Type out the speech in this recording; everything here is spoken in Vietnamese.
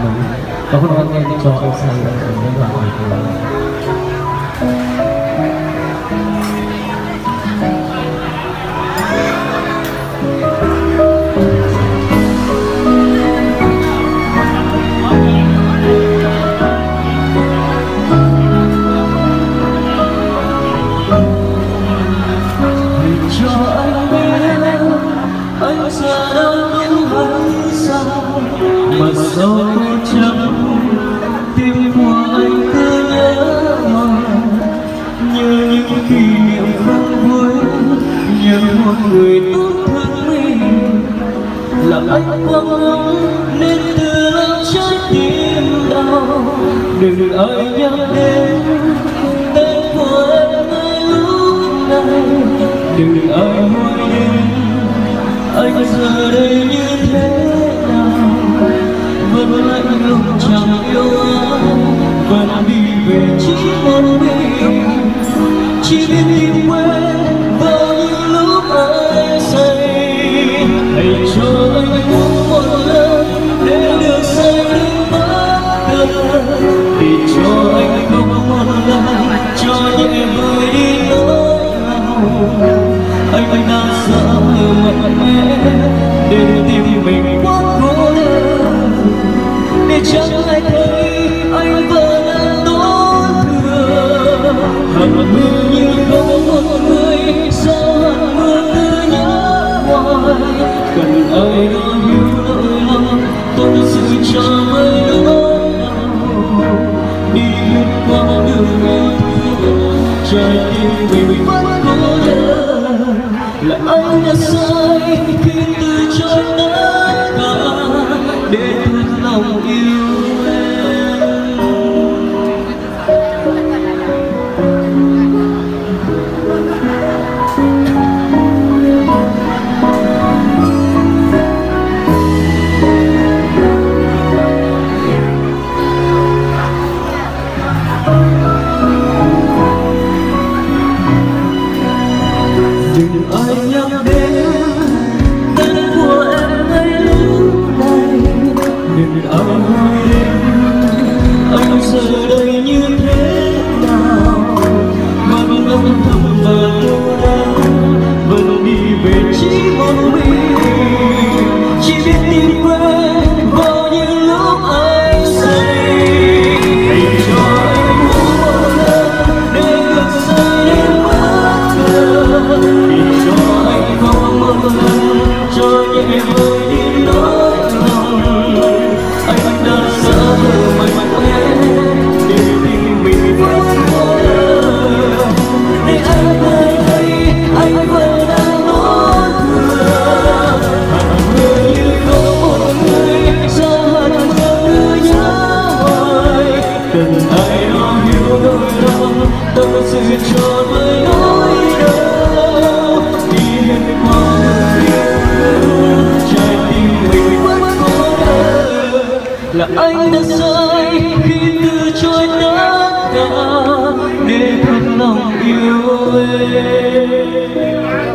mình có không anh em cho em xây những loại này dẫu chẳng tim của anh cứ nhớ hoài như những kỷ niệm không vui, như một người tốt thương mình làm anh lo lắng nên từ lâu trái tim đau. Đừng ai nhắc đến tên của em ngay lúc này, đừng ai hỏi đến anh giờ đây như thế. Vẫn lạnh lùng chẳng yêu ai, vẫn đi về chỉ một mình, chỉ biết tìm quên vào những lúc ai say. Hãy cho anh uống một lần để được say đến bất ngờ, thì cho anh không một lần cho nhẹ vơi đi nỗi đau. Anh đã sợ nhiều mạnh mẽ để tìm mình quá cố đơn. Để chẳng ai thấy anh vẫn đang tổn thương. Hẳn mưa như không một người, sao hẳn mưa cứ nhớ hoài. Cần ai đó hiểu nỗi lòng, tôi sự cho mới nỗi đau. Đi hết quãng đường yêu thương, trái tim mình vẫn cố đơn. Là anh đã sai khi từ chối tất cả để thật lòng yêu em. Đừng ai nhắc đến tên của em ngay lúc này, đừng ai hỏi đến anh giờ đây như thế nào. Vẫn âm thầm và đau đớn, vẫn đi về chỉ một mình, chỉ biết tìm quên vào những lúc anh say. Hãy cho anh uống một lần để được say đến bất ngờ, thì cho anh không một lần cho nhẹ vơi đi nỗi lòng. Anh đã sợ mạnh mẽ để tim mình vẫn cô đơn, để anh vẫn thấy anh vẫn đang nỗi thương. Hẳn mưa như có một người, sao hẳn mưa cứ nhớ hoài. Cần ai đó hiểu nỗi lòng, tâm sự cho mới nỗi đau. Đi hết qua những trái tim mình vẫn cô đơn. Là anh đã sai khi từ chối tất cả để thật lòng yêu em.